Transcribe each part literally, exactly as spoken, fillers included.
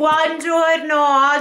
Buongiorno,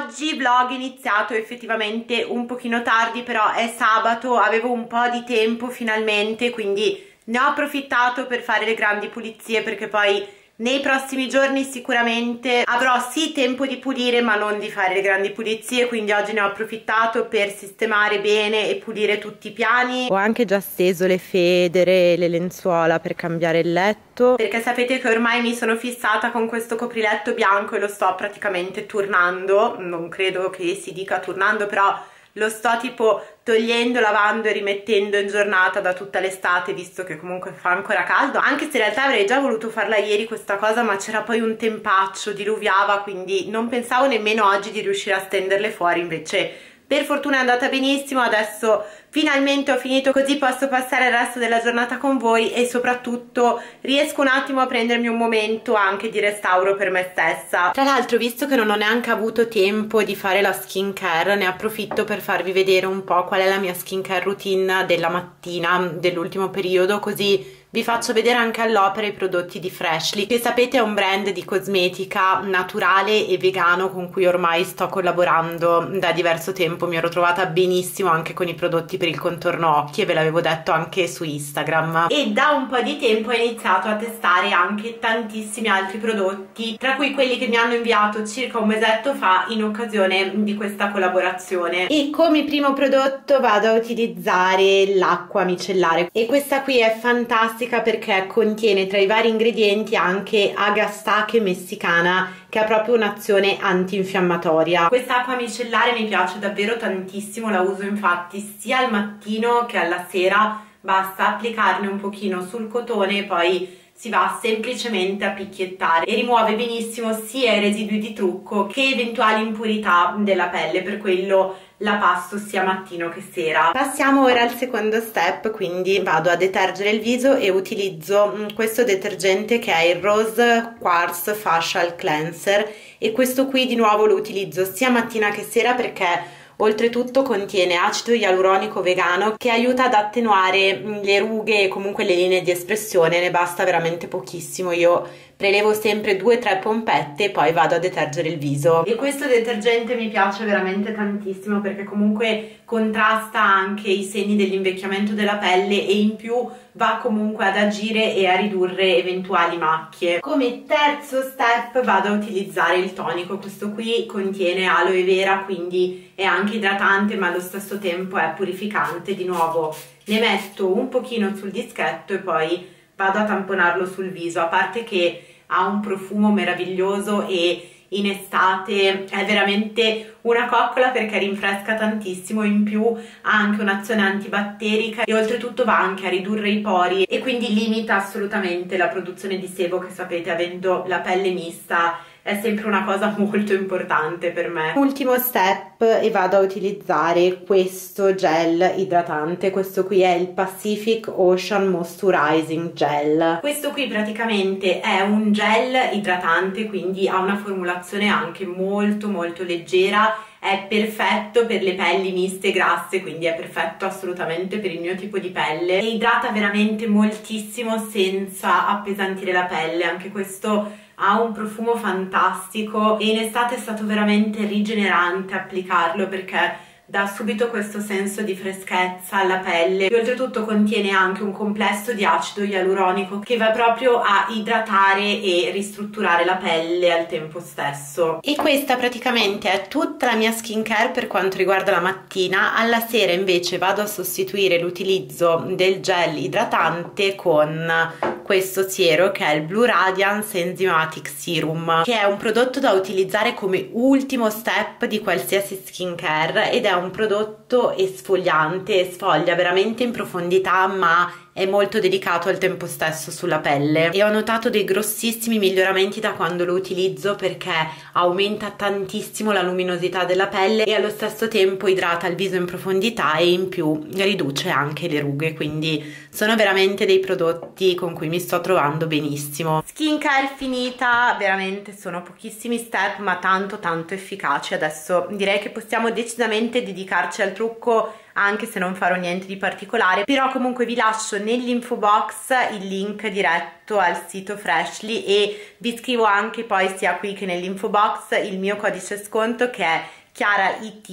oggi vlog iniziato effettivamente un pochino tardi, però è sabato, avevo un po' di tempo finalmente, quindi ne ho approfittato per fare le grandi pulizie, perché poi nei prossimi giorni sicuramente avrò sì tempo di pulire ma non di fare le grandi pulizie, quindi oggi ne ho approfittato per sistemare bene e pulire tutti i piani. Ho anche già steso le federe, le lenzuola per cambiare il letto, perché sapete che ormai mi sono fissata con questo copriletto bianco e lo sto praticamente turnando, non credo che si dica turnando, però lo sto tipo togliendo, lavando e rimettendo in giornata da tutta l'estate, visto che comunque fa ancora caldo, anche se in realtà avrei già voluto farla ieri questa cosa, ma c'era poi un tempaccio, diluviava, quindi non pensavo nemmeno oggi di riuscire a stenderle fuori, invece per fortuna è andata benissimo. Adesso finalmente ho finito, così posso passare il resto della giornata con voi e soprattutto riesco un attimo a prendermi un momento anche di restauro per me stessa. Tra l'altro, visto che non ho neanche avuto tempo di fare la skincare, ne approfitto per farvi vedere un po' qual è la mia skincare routine della mattina dell'ultimo periodo, così vi faccio vedere anche all'opera i prodotti di Freshly, che sapete è un brand di cosmetica naturale e vegano con cui ormai sto collaborando da diverso tempo. Mi ero trovata benissimo anche con i prodotti per il contorno occhi e ve l'avevo detto anche su Instagram, e da un po' di tempo ho iniziato a testare anche tantissimi altri prodotti, tra cui quelli che mi hanno inviato circa un mesetto fa in occasione di questa collaborazione. E come primo prodotto vado a utilizzare l'acqua micellare, e questa qui è fantastica perché contiene tra i vari ingredienti anche Agastache messicana, che ha proprio un'azione antinfiammatoria. Questa acqua micellare mi piace davvero tantissimo, la uso infatti sia al mattino che alla sera, basta applicarne un pochino sul cotone e poi si va semplicemente a picchiettare, e rimuove benissimo sia i residui di trucco che eventuali impurità della pelle, per quello la passo sia mattino che sera. Passiamo ora al secondo step, quindi vado a detergere il viso e utilizzo questo detergente che è il Rose Quartz Facial Cleanser, e questo qui di nuovo lo utilizzo sia mattina che sera perché oltretutto contiene acido ialuronico vegano che aiuta ad attenuare le rughe e comunque le linee di espressione. Ne basta veramente pochissimo, io prelevo sempre due tre pompette e poi vado a detergere il viso. E questo detergente mi piace veramente tantissimo perché comunque contrasta anche i segni dell'invecchiamento della pelle e in più va comunque ad agire e a ridurre eventuali macchie. Come terzo step vado a utilizzare il tonico, questo qui contiene aloe vera, quindi è anche idratante ma allo stesso tempo è purificante. Di nuovo ne metto un pochino sul dischetto e poi vado a tamponarlo sul viso, a parte che ha un profumo meraviglioso e in estate è veramente una coccola perché rinfresca tantissimo, in più ha anche un'azione antibatterica e oltretutto va anche a ridurre i pori e quindi limita assolutamente la produzione di sebo, che sapete avendo la pelle mista è sempre una cosa molto importante per me. Ultimo step, e vado a utilizzare questo gel idratante, questo qui è il Pacific Ocean Moisturising Gel. Questo qui praticamente è un gel idratante, quindi ha una formulazione anche molto molto leggera, è perfetto per le pelli miste e grasse, quindi è perfetto assolutamente per il mio tipo di pelle, e idrata veramente moltissimo senza appesantire la pelle. Anche questo ha un profumo fantastico e in estate è stato veramente rigenerante applicarlo perché dà subito questo senso di freschezza alla pelle, e oltretutto contiene anche un complesso di acido ialuronico che va proprio a idratare e ristrutturare la pelle al tempo stesso. E questa praticamente è tutta la mia skincare per quanto riguarda la mattina. Alla sera invece vado a sostituire l'utilizzo del gel idratante con questo siero che è il Blue Radiance Enzymatic Serum, che è un prodotto da utilizzare come ultimo step di qualsiasi skincare, ed è un prodotto esfoliante, sfoglia veramente in profondità ma è molto delicato al tempo stesso sulla pelle, e ho notato dei grossissimi miglioramenti da quando lo utilizzo perché aumenta tantissimo la luminosità della pelle e allo stesso tempo idrata il viso in profondità e in più riduce anche le rughe, quindi sono veramente dei prodotti con cui mi sto trovando benissimo. Skincare finita, veramente sono pochissimi step ma tanto tanto efficaci. Adesso direi che possiamo decisamente dedicarci al trucco, anche se non farò niente di particolare, però comunque vi lascio nell'info box il link diretto al sito Freshly e vi scrivo anche poi sia qui che nell'info box il mio codice sconto che è Chiarait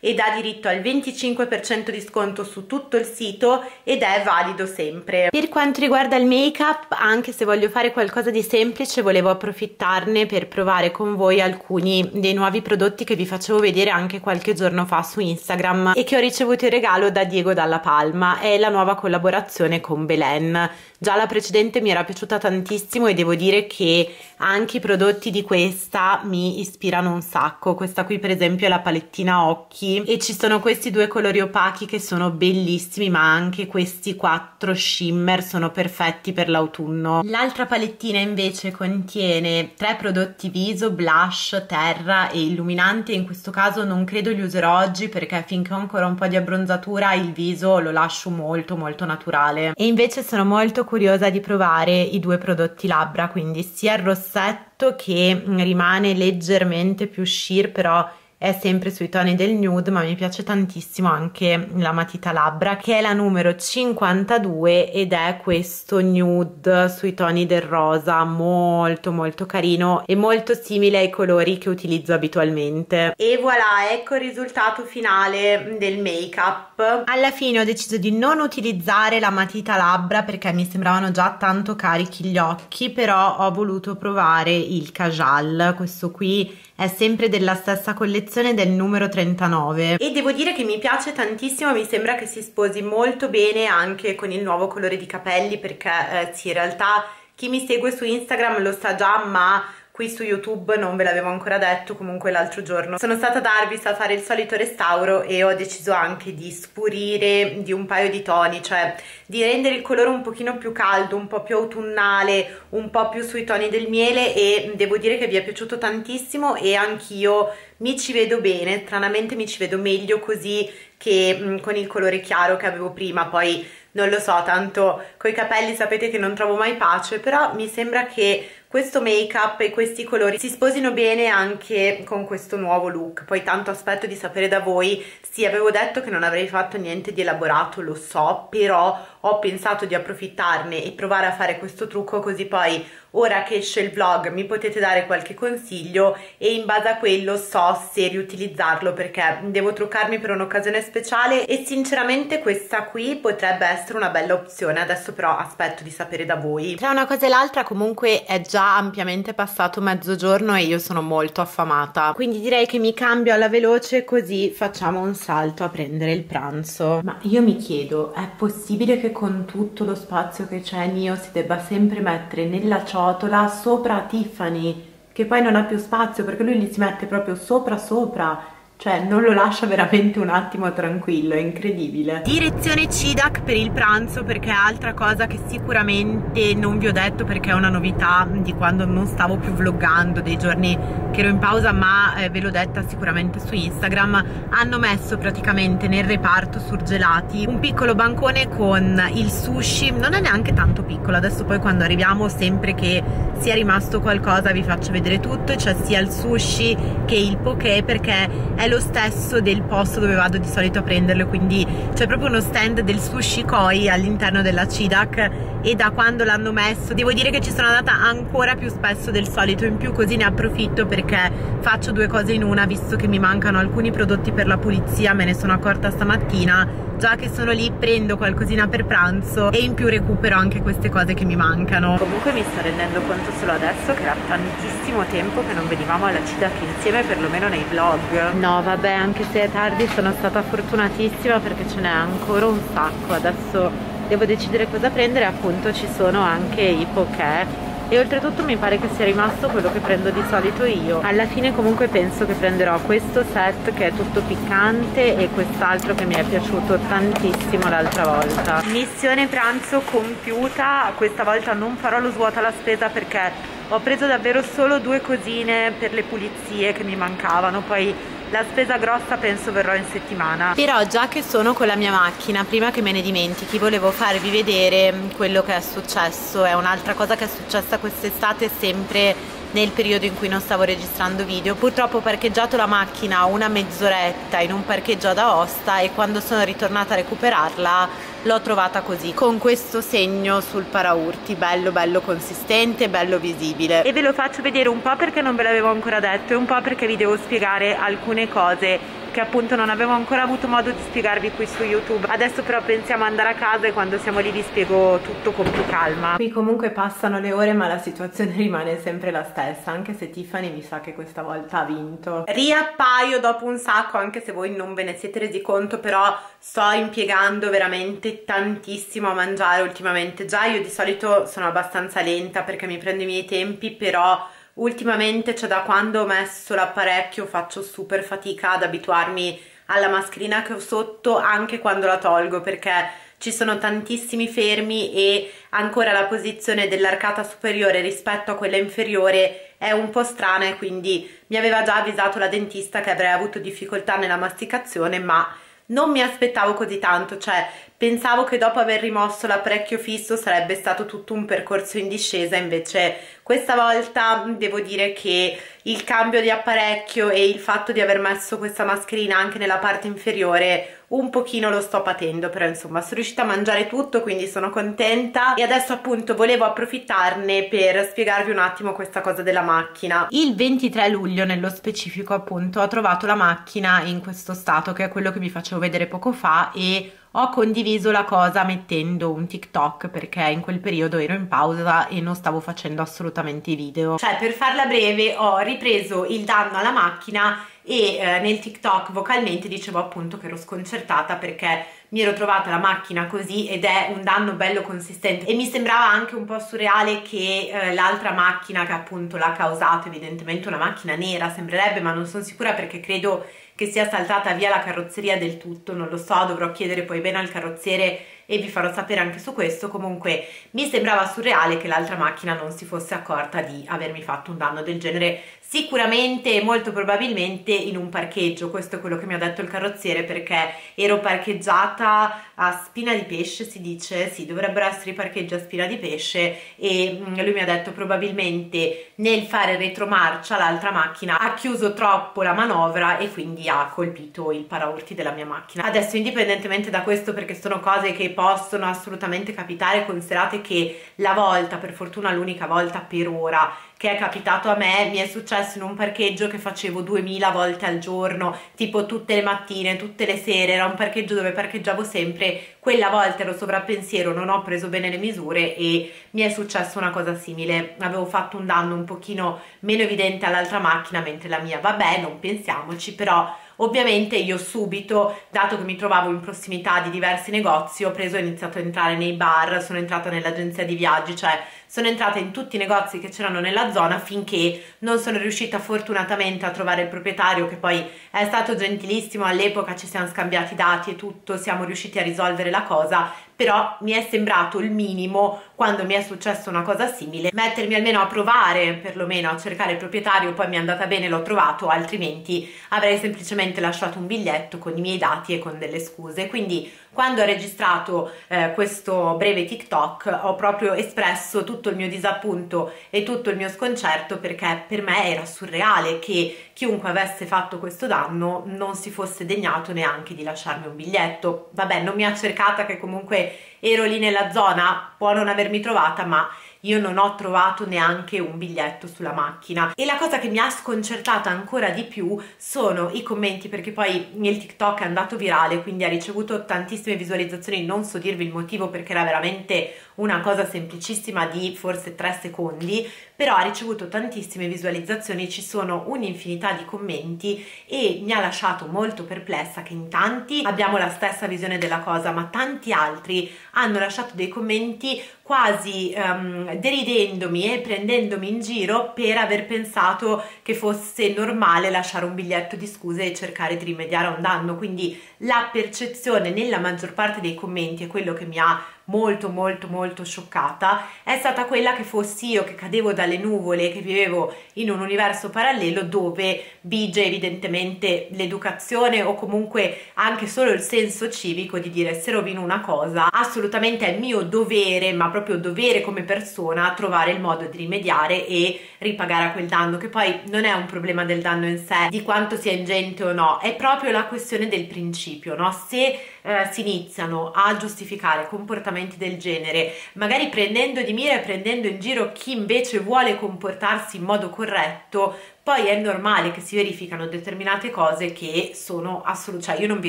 e dà diritto al venticinque per cento di sconto su tutto il sito ed è valido sempre. Per quanto riguarda il make up, anche se voglio fare qualcosa di semplice, volevo approfittarne per provare con voi alcuni dei nuovi prodotti che vi facevo vedere anche qualche giorno fa su Instagram e che ho ricevuto in regalo da Diego Dalla Palma. È la nuova collaborazione con Belen. Già la precedente mi era piaciuta tantissimo e devo dire che anche i prodotti di questa mi ispirano un sacco. Questa qui per esempio è la palettina occhi e ci sono questi due colori opachi che sono bellissimi, ma anche questi quattro shimmer sono perfetti per l'autunno. L'altra palettina invece contiene tre prodotti viso, blush, terra e illuminante. In questo caso non credo li userò oggi perché finché ho ancora un po' di abbronzatura il viso lo lascio molto molto naturale. E invece sono molto curiosa di provare i due prodotti labbra, quindi sia il rossetto che rimane leggermente più sheer, però è sempre sui toni del nude, ma mi piace tantissimo anche la matita labbra che è la numero cinquantadue ed è questo nude sui toni del rosa, molto molto carino e molto simile ai colori che utilizzo abitualmente. E voilà, ecco il risultato finale del make up. Alla fine ho deciso di non utilizzare la matita labbra perché mi sembravano già tanto carichi gli occhi, però ho voluto provare il Kajal. Questo qui è sempre della stessa collezione del numero trentanove e devo dire che mi piace tantissimo, mi sembra che si sposi molto bene anche con il nuovo colore di capelli perché eh, sì, in realtà chi mi segue su Instagram lo sa già, ma qui su YouTube non ve l'avevo ancora detto. Comunque l'altro giorno sono stata ad Arvis a fare il solito restauro e ho deciso anche di spurire di un paio di toni, cioè di rendere il colore un pochino più caldo, un po' più autunnale, un po' più sui toni del miele, e devo dire che vi è piaciuto tantissimo e anch'io mi ci vedo bene, stranamente mi ci vedo meglio così che mh, con il colore chiaro che avevo prima. Poi non lo so, tanto coi capelli sapete che non trovo mai pace, però mi sembra che questo make up e questi colori si sposino bene anche con questo nuovo look. Poi tanto aspetto di sapere da voi. Sì, avevo detto che non avrei fatto niente di elaborato, lo so, però ho pensato di approfittarne e provare a fare questo trucco, così poi ora che esce il vlog mi potete dare qualche consiglio e in base a quello so se riutilizzarlo, perché devo truccarmi per un'occasione speciale e sinceramente questa qui potrebbe essere una bella opzione. Adesso però aspetto di sapere da voi. Tra una cosa e l'altra comunque è già ampiamente passato mezzogiorno e io sono molto affamata, quindi direi che mi cambio alla veloce così facciamo un salto a prendere il pranzo. Ma io mi chiedo, è possibile che con tutto lo spazio che c'è in io si debba sempre mettere nella ciotola sopra Tiffany, che poi non ha più spazio perché lui li si mette proprio sopra sopra, cioè non lo lascia veramente un attimo tranquillo, è incredibile. Direzione Cidac per il pranzo, perché altra cosa che sicuramente non vi ho detto perché è una novità di quando non stavo più vloggando, dei giorni che ero in pausa, ma eh, ve l'ho detta sicuramente su Instagram, hanno messo praticamente nel reparto surgelati un piccolo bancone con il sushi. Non è neanche tanto piccolo, adesso poi quando arriviamo, sempre che sia rimasto qualcosa, vi faccio vedere tutto. C'è sia il sushi che il poké, perché è lo stesso del posto dove vado di solito a prenderlo, quindi c'è proprio uno stand del Sushi Koi all'interno della Cidac e da quando l'hanno messo devo dire che ci sono andata ancora più spesso del solito. In più così ne approfitto perché faccio due cose in una, visto che mi mancano alcuni prodotti per la pulizia, me ne sono accorta stamattina. Già che sono lì prendo qualcosina per pranzo e in più recupero anche queste cose che mi mancano. Comunque mi sto rendendo conto solo adesso che era tantissimo tempo che non venivamo alla Cidac insieme, perlomeno nei vlog. No vabbè, anche se è tardi sono stata fortunatissima perché ce n'è ancora un sacco. Adesso devo decidere cosa prendere, appunto ci sono anche i poké e oltretutto mi pare che sia rimasto quello che prendo di solito io. Alla fine comunque penso che prenderò questo set che è tutto piccante e quest'altro che mi è piaciuto tantissimo l'altra volta. Missione pranzo compiuta, questa volta non farò lo svuoto alla spesa perché ho preso davvero solo due cosine per le pulizie che mi mancavano, poi la spesa grossa penso verrò in settimana. Però già che sono con la mia macchina, prima che me ne dimentichi, volevo farvi vedere quello che è successo. È un'altra cosa che è successa quest'estate sempre nel periodo in cui non stavo registrando video. Purtroppo ho parcheggiato la macchina una mezz'oretta in un parcheggio ad Aosta e quando sono ritornata a recuperarla l'ho trovata così, con questo segno sul paraurti, bello bello consistente, bello visibile. E ve lo faccio vedere un po' perché non ve l'avevo ancora detto e un po' perché vi devo spiegare alcune cose che appunto non avevo ancora avuto modo di spiegarvi qui su YouTube. Adesso però pensiamo ad andare a casa e quando siamo lì vi spiego tutto con più calma. Qui comunque passano le ore ma la situazione rimane sempre la stessa, anche se Tiffany mi sa che questa volta ha vinto. Riappaio dopo un sacco, anche se voi non ve ne siete resi conto, però sto impiegando veramente tantissimo a mangiare ultimamente. Già io di solito sono abbastanza lenta perché mi prendo i miei tempi, però ultimamente, cioè da quando ho messo l'apparecchio, faccio super fatica ad abituarmi alla mascherina che ho sotto anche quando la tolgo, perché ci sono tantissimi fermi e ancora la posizione dell'arcata superiore rispetto a quella inferiore è un po' strana e quindi mi aveva già avvisato la dentista che avrei avuto difficoltà nella masticazione, ma non mi aspettavo così tanto, cioè pensavo che dopo aver rimosso l'apparecchio fisso sarebbe stato tutto un percorso in discesa, invece questa volta devo dire che il cambio di apparecchio e il fatto di aver messo questa mascherina anche nella parte inferiore un pochino lo sto patendo, però insomma sono riuscita a mangiare tutto, quindi sono contenta. E adesso appunto volevo approfittarne per spiegarvi un attimo questa cosa della macchina. Il ventitré luglio nello specifico appunto ho trovato la macchina in questo stato, che è quello che vi facevo vedere poco fa, e ho condiviso la cosa mettendo un TikTok perché in quel periodo ero in pausa e non stavo facendo assolutamente i video. Cioè, per farla breve, ho ripreso il danno alla macchina e eh, nel TikTok vocalmente dicevo appunto che ero sconcertata perché mi ero trovata la macchina così ed è un danno bello consistente e mi sembrava anche un po' surreale che eh, l'altra macchina che appunto l'ha causato, evidentemente una macchina nera sembrerebbe, ma non sono sicura perché credo che sia saltata via la carrozzeria del tutto, non lo so, dovrò chiedere poi bene al carrozziere e vi farò sapere anche su questo. Comunque mi sembrava surreale che l'altra macchina non si fosse accorta di avermi fatto un danno del genere, sicuramente e molto probabilmente in un parcheggio, questo è quello che mi ha detto il carrozziere, perché ero parcheggiata a Spina di Pesce, si dice, sì, dovrebbero essere i parcheggi a Spina di Pesce, e lui mi ha detto probabilmente nel fare retromarcia l'altra macchina ha chiuso troppo la manovra e quindi ha colpito il paraurti della mia macchina. Adesso, indipendentemente da questo, perché sono cose che possono assolutamente capitare, considerate che la volta, per fortuna l'unica volta per ora che è capitato a me, mi è successo in un parcheggio che facevo duemila volte al giorno, tipo tutte le mattine, tutte le sere, era un parcheggio dove parcheggiavo sempre, quella volta ero sovrappensiero, non ho preso bene le misure e mi è successa una cosa simile, avevo fatto un danno un pochino meno evidente all'altra macchina mentre la mia, vabbè, non pensiamoci, però ovviamente io subito, dato che mi trovavo in prossimità di diversi negozi, ho preso e iniziato a entrare nei bar, sono entrata nell'agenzia di viaggi, cioè sono entrata in tutti i negozi che c'erano nella zona finché non sono riuscita fortunatamente a trovare il proprietario, che poi è stato gentilissimo, all'epoca ci siamo scambiati dati e tutto, siamo riusciti a risolvere la cosa, però mi è sembrato il minimo, quando mi è successa una cosa simile, mettermi almeno a provare, perlomeno a cercare il proprietario, poi mi è andata bene, l'ho trovato, altrimenti avrei semplicemente lasciato un biglietto con i miei dati e con delle scuse. Quindi quando ho registrato eh, questo breve TikTok ho proprio espresso tutto il mio disappunto e tutto il mio sconcerto, perché per me era surreale che chiunque avesse fatto questo danno non si fosse degnato neanche di lasciarmi un biglietto. Vabbè, non mi ha cercata, che comunque ero lì nella zona, può non avermi trovata, ma io non ho trovato neanche un biglietto sulla macchina. E la cosa che mi ha sconcertata ancora di più sono i commenti, perché poi il TikTok è andato virale, quindi ha ricevuto tantissime visualizzazioni, non so dirvi il motivo perché era veramente una cosa semplicissima di forse tre secondi, però ha ricevuto tantissime visualizzazioni, ci sono un'infinità di commenti e mi ha lasciato molto perplessa che in tanti abbiamo la stessa visione della cosa, ma tanti altri hanno lasciato dei commenti quasi um, deridendomi e prendendomi in giro per aver pensato che fosse normale lasciare un biglietto di scuse e cercare di rimediare a un danno. Quindi la percezione nella maggior parte dei commenti è quello che mi ha molto molto molto scioccata è stata quella che fossi io che cadevo dalle nuvole, che vivevo in un universo parallelo dove vige evidentemente l'educazione o comunque anche solo il senso civico di dire: se rovino una cosa assolutamente è mio dovere, ma proprio dovere come persona, trovare il modo di rimediare e ripagare a quel danno, che poi non è un problema del danno in sé, di quanto sia ingente o no, è proprio la questione del principio, no? Se eh, si iniziano a giustificare comportamenti del genere, magari prendendo di mira e prendendo in giro chi invece vuole comportarsi in modo corretto, poi è normale che si verificano determinate cose che sono assolute. Cioè, io non vi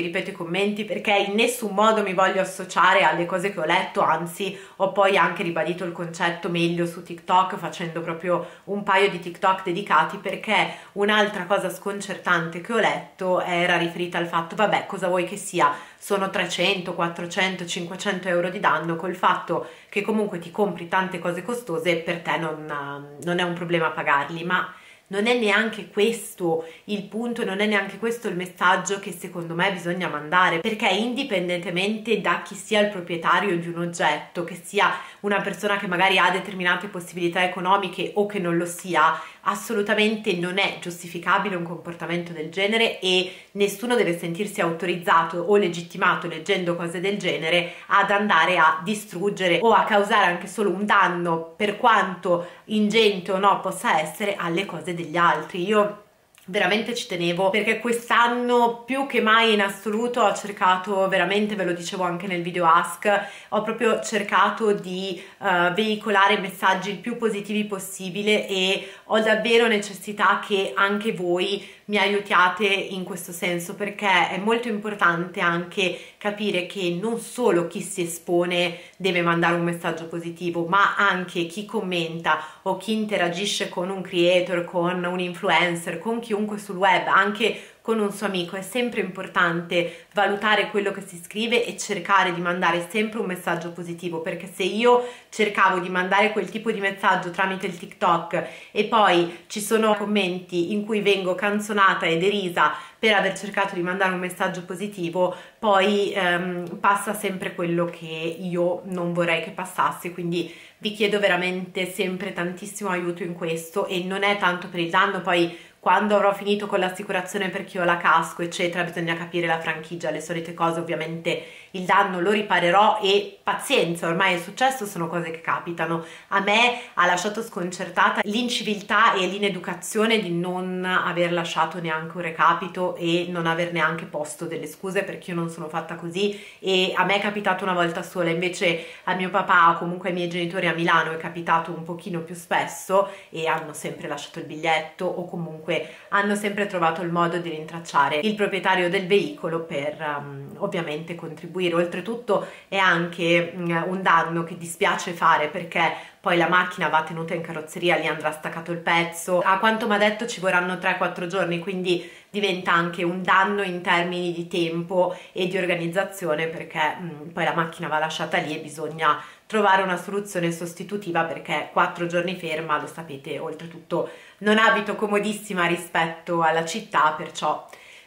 ripeto i commenti perché in nessun modo mi voglio associare alle cose che ho letto, anzi ho poi anche ribadito il concetto meglio su TikTok, facendo proprio un paio di TikTok dedicati, perché un'altra cosa sconcertante che ho letto era riferita al fatto: vabbè, cosa vuoi che sia, sono trecento, quattrocento, cinquecento euro di danno, col fatto che comunque ti compri tante cose costose per te non, non è un problema pagarli. Ma non è neanche questo il punto, non è neanche questo il messaggio che secondo me bisogna mandare, perché indipendentemente da chi sia il proprietario di un oggetto, che sia una persona che magari ha determinate possibilità economiche o che non lo sia, assolutamente non è giustificabile un comportamento del genere e nessuno deve sentirsi autorizzato o legittimato, leggendo cose del genere, ad andare a distruggere o a causare anche solo un danno, per quanto ingente o no possa essere, alle cose del degli altri. Io veramente ci tenevo, perché quest'anno più che mai in assoluto ho cercato veramente, ve lo dicevo anche nel video ask, ho proprio cercato di uh, veicolare messaggi il più positivi possibile e ho davvero necessità che anche voi mi aiutiate in questo senso, perché è molto importante anche capire che non solo chi si espone deve mandare un messaggio positivo, ma anche chi commenta o chi interagisce con un creator, con un influencer, con chiunque sul web, anche con un suo amico. È sempre importante valutare quello che si scrive e cercare di mandare sempre un messaggio positivo, perché se io cercavo di mandare quel tipo di messaggio tramite il TikTok e poi ci sono commenti in cui vengo canzonata e derisa per aver cercato di mandare un messaggio positivo, poi ehm, passa sempre quello che io non vorrei che passasse. Quindi vi chiedo veramente sempre tantissimo aiuto in questo, e non è tanto per il danno, poi quando avrò finito con l'assicurazione per chi ho la casco eccetera bisogna capire la franchigia, le solite cose, ovviamente il danno lo riparerò e pazienza, ormai è successo, sono cose che capitano. A me ha lasciato sconcertata l'inciviltà e l'ineducazione di non aver lasciato neanche un recapito e non aver neanche posto delle scuse, perché io non sono fatta così e a me è capitato una volta sola, invece a mio papà o comunque ai miei genitori a Milano è capitato un pochino più spesso e hanno sempre lasciato il biglietto o comunque hanno sempre trovato il modo di rintracciare il proprietario del veicolo per um, ovviamente contribuire. Oltretutto è anche um, un danno che dispiace fare, perché poi la macchina va tenuta in carrozzeria, lì andrà staccato il pezzo, a quanto mi ha detto ci vorranno tre quattro giorni, quindi diventa anche un danno in termini di tempo e di organizzazione, perché um, poi la macchina va lasciata lì e bisogna trovare una soluzione sostitutiva, perché quattro giorni ferma, lo sapete, oltretutto non abito comodissima rispetto alla città, perciò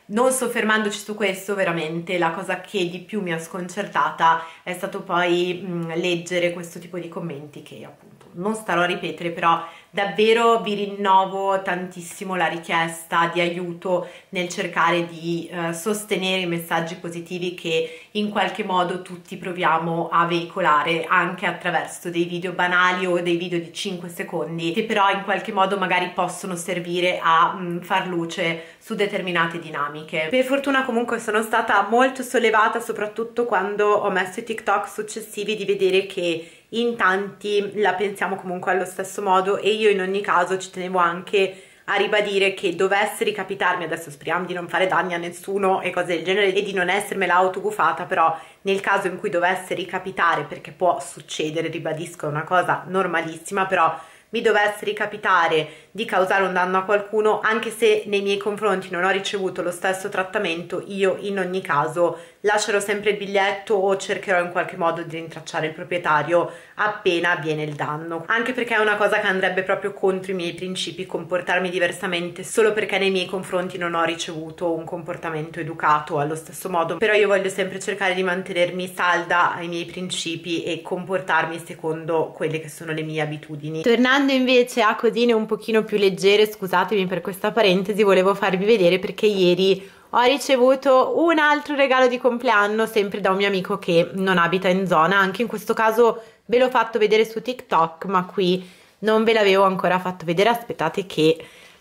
non soffermandoci su questo, veramente la cosa che di più mi ha sconcertata è stato poi mh, leggere questo tipo di commenti che appunto non starò a ripetere, però davvero vi rinnovo tantissimo la richiesta di aiuto nel cercare di eh, sostenere i messaggi positivi che in qualche modo tutti proviamo a veicolare, anche attraverso dei video banali o dei video di cinque secondi, che però in qualche modo magari possono servire a mh, far luce su determinate dinamiche. Per fortuna comunque sono stata molto sollevata, soprattutto quando ho messo i TikTok successivi, di vedere che in tanti la pensiamo comunque allo stesso modo, e io in ogni caso ci tenevo anche a ribadire che dovesse ricapitarmi, adesso speriamo di non fare danni a nessuno e cose del genere e di non essermela autogufata, però nel caso in cui dovesse ricapitare, perché può succedere, ribadisco, è una cosa normalissima, però mi dovesse ricapitare di causare un danno a qualcuno, anche se nei miei confronti non ho ricevuto lo stesso trattamento, io in ogni caso lascerò sempre il biglietto o cercherò in qualche modo di rintracciare il proprietario appena avviene il danno, anche perché è una cosa che andrebbe proprio contro i miei principi comportarmi diversamente solo perché nei miei confronti non ho ricevuto un comportamento educato allo stesso modo. Però io voglio sempre cercare di mantenermi salda ai miei principi e comportarmi secondo quelle che sono le mie abitudini. Tornando invece a cosine un pochino più leggere, scusatemi per questa parentesi, volevo farvi vedere perché ieri ho ricevuto un altro regalo di compleanno, sempre da un mio amico che non abita in zona. Anche in questo caso ve l'ho fatto vedere su TikTok, ma qui non ve l'avevo ancora fatto vedere. Aspettate che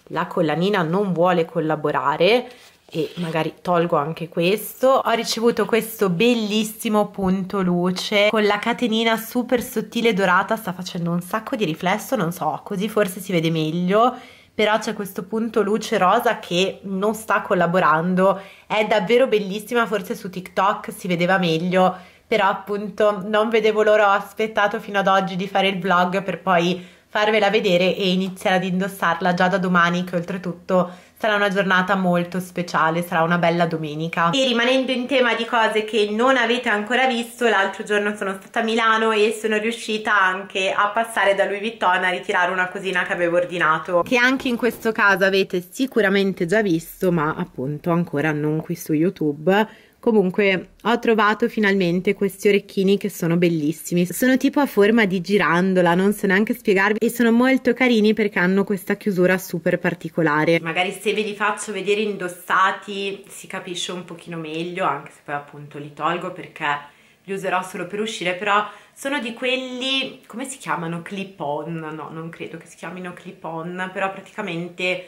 la collanina non vuole collaborare e magari tolgo anche questo. Ho ricevuto questo bellissimo punto luce con la catenina super sottile e dorata, sta facendo un sacco di riflesso, non so, così forse si vede meglio, però c'è questo punto luce rosa che non sta collaborando, è davvero bellissima, forse su TikTok si vedeva meglio, però appunto non vedevo l'ora, ho aspettato fino ad oggi di fare il vlog per poi farvela vedere e iniziare ad indossarla già da domani, che oltretutto sarà una giornata molto speciale, sarà una bella domenica. E rimanendo in tema di cose che non avete ancora visto, l'altro giorno sono stata a Milano e sono riuscita anche a passare da Louis Vuitton a ritirare una cosina che avevo ordinato, che anche in questo caso avete sicuramente già visto, ma appunto ancora non qui su YouTube. Comunque ho trovato finalmente questi orecchini che sono bellissimi, sono tipo a forma di girandola, non so neanche spiegarvi, e sono molto carini perché hanno questa chiusura super particolare. Magari se ve li faccio vedere indossati si capisce un pochino meglio, anche se poi appunto li tolgo perché li userò solo per uscire, però sono di quelli, come si chiamano? Clip on? No, non credo che si chiamino clip on, però praticamente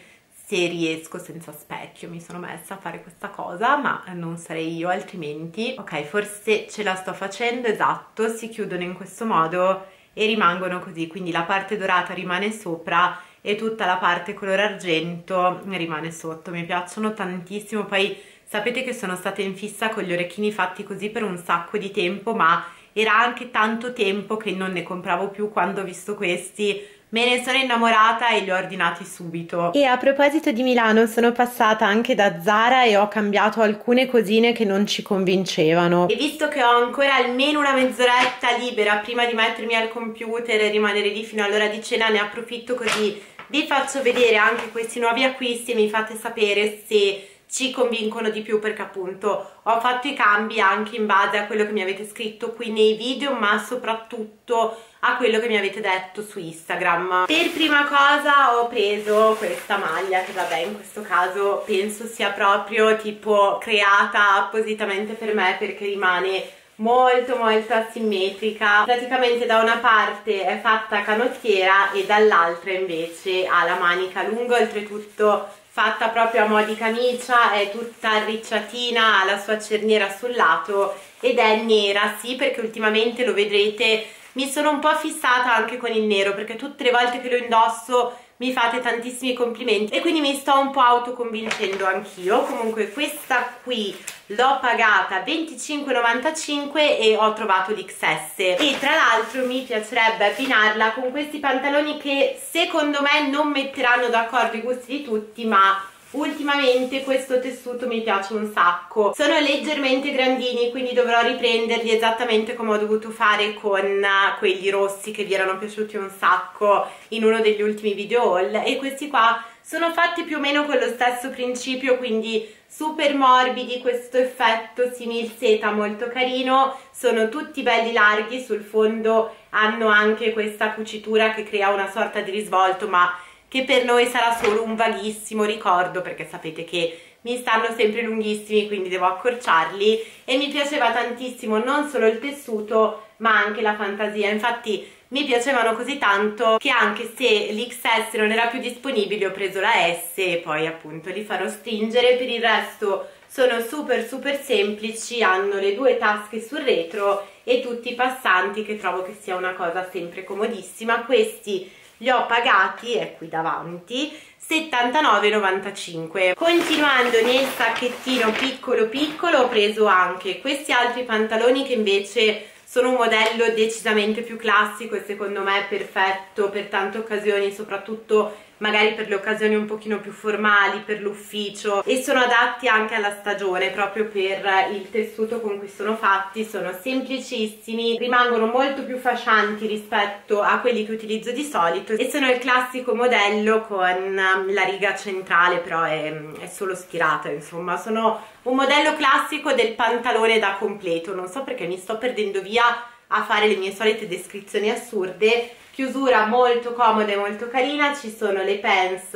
se riesco senza specchio mi sono messa a fare questa cosa, ma non sarei io altrimenti. Ok, forse ce la sto facendo, esatto, si chiudono in questo modo e rimangono così, quindi la parte dorata rimane sopra e tutta la parte color argento rimane sotto. Mi piacciono tantissimo, poi sapete che sono stata in fissa con gli orecchini fatti così per un sacco di tempo, ma era anche tanto tempo che non ne compravo più. Quando ho visto questi me ne sono innamorata e li ho ordinati subito. E a proposito di Milano, sono passata anche da Zara e ho cambiato alcune cosine che non ci convincevano. E visto che ho ancora almeno una mezz'oretta libera prima di mettermi al computer e rimanere lì fino all'ora di cena, ne approfitto così vi faccio vedere anche questi nuovi acquisti e mi fate sapere se ci convincono di più, perché appunto ho fatto i cambi anche in base a quello che mi avete scritto qui nei video, ma soprattutto a quello che mi avete detto su Instagram. Per prima cosa ho preso questa maglia, che vabbè in questo caso penso sia proprio tipo creata appositamente per me, perché rimane molto molto asimmetrica, praticamente da una parte è fatta canottiera e dall'altra invece ha la manica lunga, oltretutto fatta proprio a mo' di camicia, è tutta arricciatina, ha la sua cerniera sul lato ed è nera, sì, perché ultimamente lo vedrete, mi sono un po' fissata anche con il nero, perché tutte le volte che lo indosso mi fate tantissimi complimenti e quindi mi sto un po' autoconvincendo anch'io. Comunque questa qui l'ho pagata venticinque e novantacinque e ho trovato l'X S, e tra l'altro mi piacerebbe abbinarla con questi pantaloni che secondo me non metteranno d'accordo i gusti di tutti, ma ultimamente questo tessuto mi piace un sacco. Sono leggermente grandini, quindi dovrò riprenderli esattamente come ho dovuto fare con quelli rossi che vi erano piaciuti un sacco in uno degli ultimi video haul, e questi qua sono fatti più o meno con lo stesso principio, quindi super morbidi, questo effetto simil seta molto carino, sono tutti belli larghi, sul fondo hanno anche questa cucitura che crea una sorta di risvolto, ma che per noi sarà solo un vaghissimo ricordo, perché sapete che mi stanno sempre lunghissimi, quindi devo accorciarli. E mi piaceva tantissimo non solo il tessuto ma anche la fantasia, infatti mi piacevano così tanto che anche se l'X S non era più disponibile ho preso la S e poi appunto li farò stringere. Per il resto sono super super semplici, hanno le due tasche sul retro e tutti i passanti, che trovo che sia una cosa sempre comodissima. Questi li ho pagati, è qui davanti, settantanove e novantacinque. Continuando nel sacchettino piccolo piccolo ho preso anche questi altri pantaloni che invece sono un modello decisamente più classico e secondo me perfetto per tante occasioni, soprattutto magari per le occasioni un pochino più formali, per l'ufficio, e sono adatti anche alla stagione proprio per il tessuto con cui sono fatti. Sono semplicissimi, rimangono molto più fascianti rispetto a quelli che utilizzo di solito e sono il classico modello con la riga centrale però è, è solo stirata, insomma sono un modello classico del pantalone da completo. Non so perché mi sto perdendo via a fare le mie solite descrizioni assurde. Chiusura molto comoda e molto carina, ci sono le pants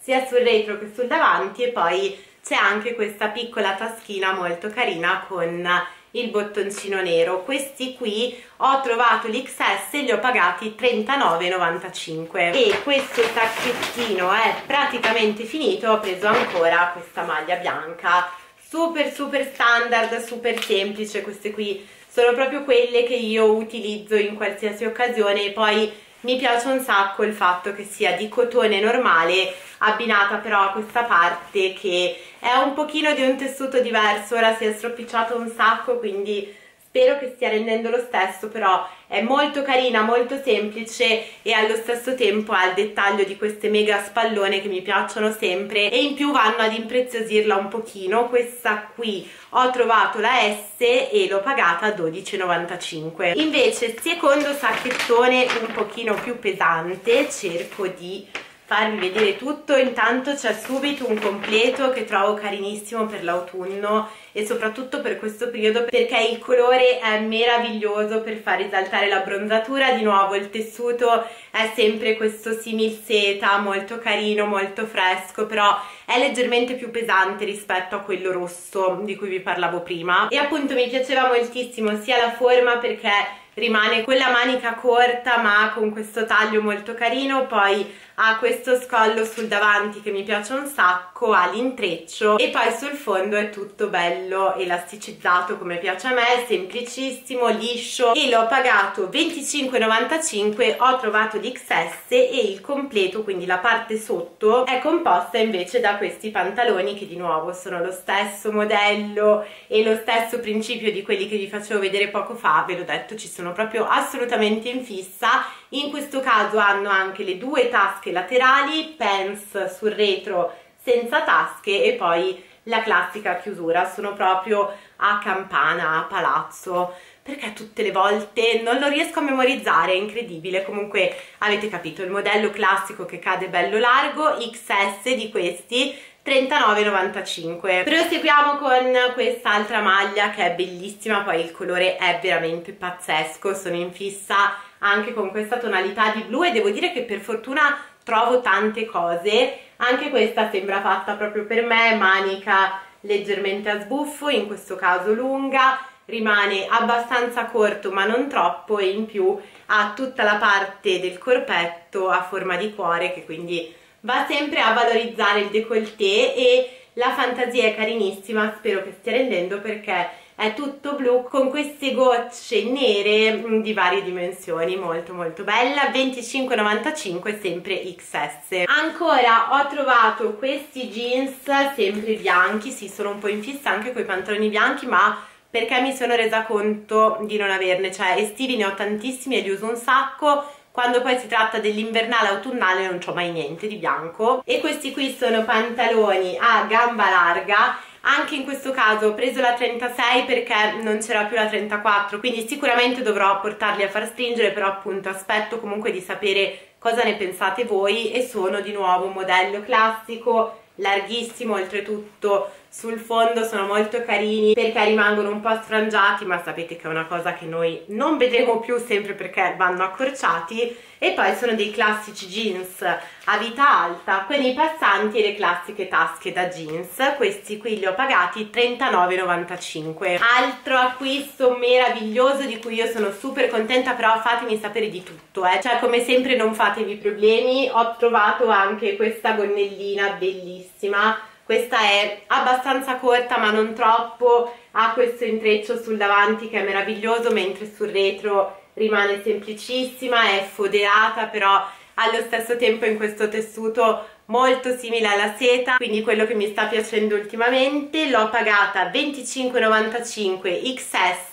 sia sul retro che sul davanti e poi c'è anche questa piccola taschina molto carina con il bottoncino nero. Questi qui ho trovato l'X S e li ho pagati trentanove e novantacinque. E questo sacchettino è praticamente finito, ho preso ancora questa maglia bianca, super super standard, super semplice. Queste qui sono proprio quelle che io utilizzo in qualsiasi occasione e poi mi piace un sacco il fatto che sia di cotone normale abbinata però a questa parte che è un pochino di un tessuto diverso. Ora si è stropicciato un sacco, quindi spero che stia rendendo lo stesso, però è molto carina, molto semplice e allo stesso tempo ha il dettaglio di queste mega spallone che mi piacciono sempre e in più vanno ad impreziosirla un pochino. Questa qui ho trovato la S e l'ho pagata dodici e novantacinque. Invece secondo sacchettone un pochino più pesante, cerco di farvi vedere tutto. Intanto c'è subito un completo che trovo carinissimo per l'autunno e soprattutto per questo periodo perché il colore è meraviglioso per far risaltare la bronzatura. Di nuovo il tessuto è sempre questo simil seta, molto carino, molto fresco, però è leggermente più pesante rispetto a quello rosso di cui vi parlavo prima. E appunto mi piaceva moltissimo sia la forma perché rimane quella manica corta ma con questo taglio molto carino, poi ha questo scollo sul davanti che mi piace un sacco, ha l'intreccio e poi sul fondo è tutto bello elasticizzato come piace a me, semplicissimo, liscio, e l'ho pagato venticinque e novantacinque. Ho trovato l'X S e il completo, quindi la parte sotto è composta invece da questi pantaloni che di nuovo sono lo stesso modello e lo stesso principio di quelli che vi facevo vedere poco fa. Ve l'ho detto, ci sono proprio assolutamente in fissa. In questo caso hanno anche le due tasche laterali, pants sul retro senza tasche e poi la classica chiusura. Sono proprio a campana, a palazzo, perché tutte le volte non lo riesco a memorizzare, è incredibile. Comunque avete capito, il modello classico che cade bello largo, X S di questi, trentanove e novantacinque. Proseguiamo con quest'altra maglia che è bellissima, poi il colore è veramente pazzesco. Sono in fissa anche con questa tonalità di blu e devo dire che per fortuna trovo tante cose. Anche questa sembra fatta proprio per me, manica leggermente a sbuffo, in questo caso lunga, rimane abbastanza corto ma non troppo e in più ha tutta la parte del corpetto a forma di cuore che quindi va sempre a valorizzare il décolleté e la fantasia è carinissima. Spero che stia rendendo perché è tutto blu con queste gocce nere di varie dimensioni, molto molto bella. Venticinque e novantacinque sempre X S. Ancora ho trovato questi jeans sempre bianchi, sì, sono un po' in fissa anche con i pantaloni bianchi ma perché mi sono resa conto di non averne, cioè estivi ne ho tantissimi e li uso un sacco, quando poi si tratta dell'invernale autunnale non c'ho mai niente di bianco. E questi qui sono pantaloni a gamba larga, anche in questo caso ho preso la trentasei perché non c'era più la trentaquattro, quindi sicuramente dovrò portarli a far stringere, però appunto aspetto comunque di sapere cosa ne pensate voi. E sono di nuovo un modello classico, larghissimo, oltretutto sul fondo sono molto carini perché rimangono un po' sfrangiati, ma sapete che è una cosa che noi non vedremo più sempre perché vanno accorciati. E poi sono dei classici jeans a vita alta con i passanti e le classiche tasche da jeans. Questi qui li ho pagati trentanove e novantacinque. Altro acquisto meraviglioso di cui io sono super contenta, però fatemi sapere di tutto, eh. Cioè come sempre non fatevi problemi. Ho trovato anche questa gonnellina bellissima. Questa è abbastanza corta ma non troppo, ha questo intreccio sul davanti che è meraviglioso, mentre sul retro rimane semplicissima, è foderata però allo stesso tempo in questo tessuto molto simile alla seta, quindi quello che mi sta piacendo ultimamente. L'ho pagata venticinque e novantacinque X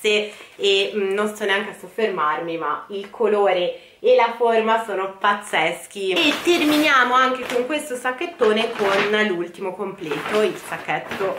S e mh, non sto neanche a soffermarmi, ma il colore e la forma sono pazzeschi. E terminiamo anche con questo sacchettone con l'ultimo completo. Il sacchetto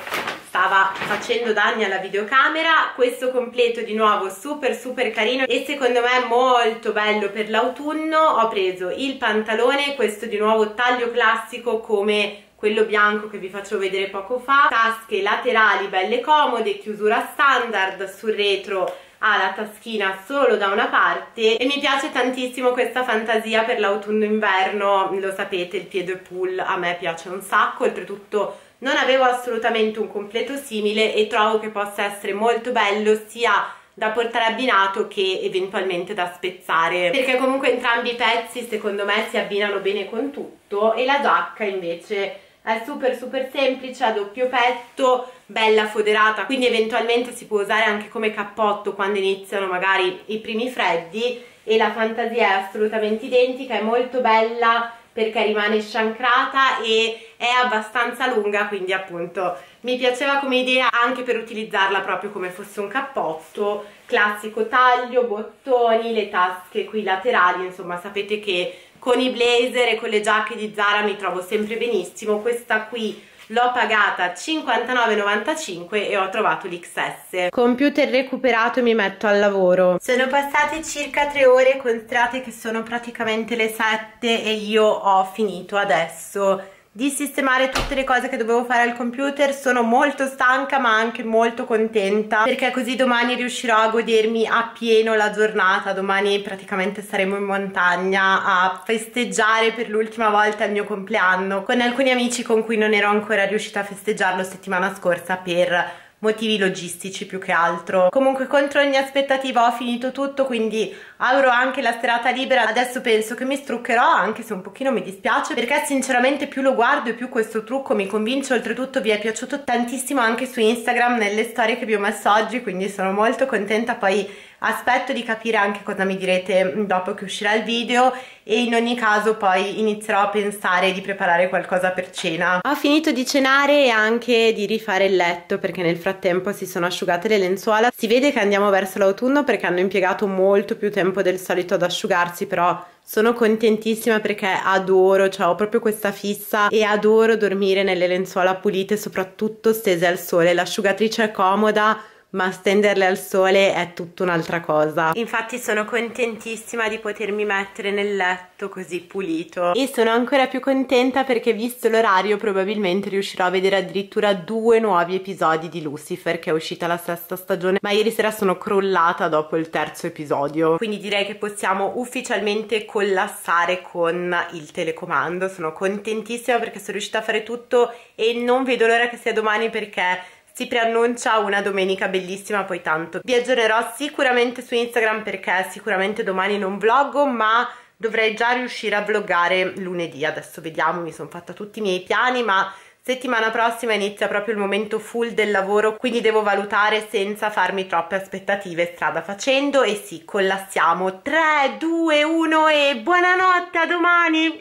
stava facendo danni alla videocamera. Questo completo di nuovo super super carino e secondo me molto bello per l'autunno. Ho preso il pantalone, questo di nuovo taglio classico come quello bianco che vi faccio vedere poco fa, tasche laterali belle comode, chiusura standard, sul retro ha la taschina solo da una parte e mi piace tantissimo questa fantasia per l'autunno-inverno. Lo sapete, il piede pull a me piace un sacco, oltretutto non avevo assolutamente un completo simile e trovo che possa essere molto bello sia da portare abbinato che eventualmente da spezzare, perché comunque entrambi i pezzi secondo me si abbinano bene con tutto. E la giacca invece è super super semplice, a doppio petto, bella foderata, quindi eventualmente si può usare anche come cappotto quando iniziano magari i primi freddi e la fantasia è assolutamente identica. È molto bella perché rimane sciancrata e è abbastanza lunga, quindi appunto mi piaceva come idea anche per utilizzarla proprio come fosse un cappotto. Classico taglio, bottoni, le tasche qui laterali, insomma sapete che con i blazer e con le giacche di Zara mi trovo sempre benissimo. Questa qui l'ho pagata cinquantanove e novantacinque e ho trovato l'X S. Computer recuperato e mi metto al lavoro. Sono passate circa tre ore, considerate che sono praticamente le sette e io ho finito adesso di sistemare tutte le cose che dovevo fare al computer. Sono molto stanca ma anche molto contenta perché così domani riuscirò a godermi appieno la giornata. Domani praticamente saremo in montagna a festeggiare per l'ultima volta il mio compleanno con alcuni amici con cui non ero ancora riuscita a festeggiarlo settimana scorsa per motivi logistici più che altro. Comunque contro ogni aspettativa ho finito tutto, quindi avrò anche la serata libera. Adesso penso che mi struccherò, anche se un pochino mi dispiace perché sinceramente più lo guardo e più questo trucco mi convince. Oltretutto vi è piaciuto tantissimo anche su Instagram nelle storie che vi ho messo oggi, quindi sono molto contenta. Poi aspetto di capire anche cosa mi direte dopo che uscirà il video e in ogni caso poi inizierò a pensare di preparare qualcosa per cena. Ho finito di cenare e anche di rifare il letto perché nel frattempo si sono asciugate le lenzuola. Si vede che andiamo verso l'autunno perché hanno impiegato molto più tempo del solito ad asciugarsi, però sono contentissima perché adoro, cioè ho proprio questa fissa e adoro dormire nelle lenzuola pulite, soprattutto stese al sole. L'asciugatrice è comoda ma stenderle al sole è tutta un'altra cosa. Infatti sono contentissima di potermi mettere nel letto così pulito e sono ancora più contenta perché visto l'orario probabilmente riuscirò a vedere addirittura due nuovi episodi di Lucifer, che è uscita la sesta stagione, ma ieri sera sono crollata dopo il terzo episodio, quindi direi che possiamo ufficialmente collassare con il telecomando. Sono contentissima perché sono riuscita a fare tutto e non vedo l'ora che sia domani perché si preannuncia una domenica bellissima. Poi tanto vi aggiornerò sicuramente su Instagram perché sicuramente domani non vloggo, ma dovrei già riuscire a vloggare lunedì. Adesso vediamo, mi sono fatta tutti i miei piani, ma settimana prossima inizia proprio il momento full del lavoro, quindi devo valutare senza farmi troppe aspettative strada facendo. E sì, collassiamo. tre, due, uno e buonanotte, a domani!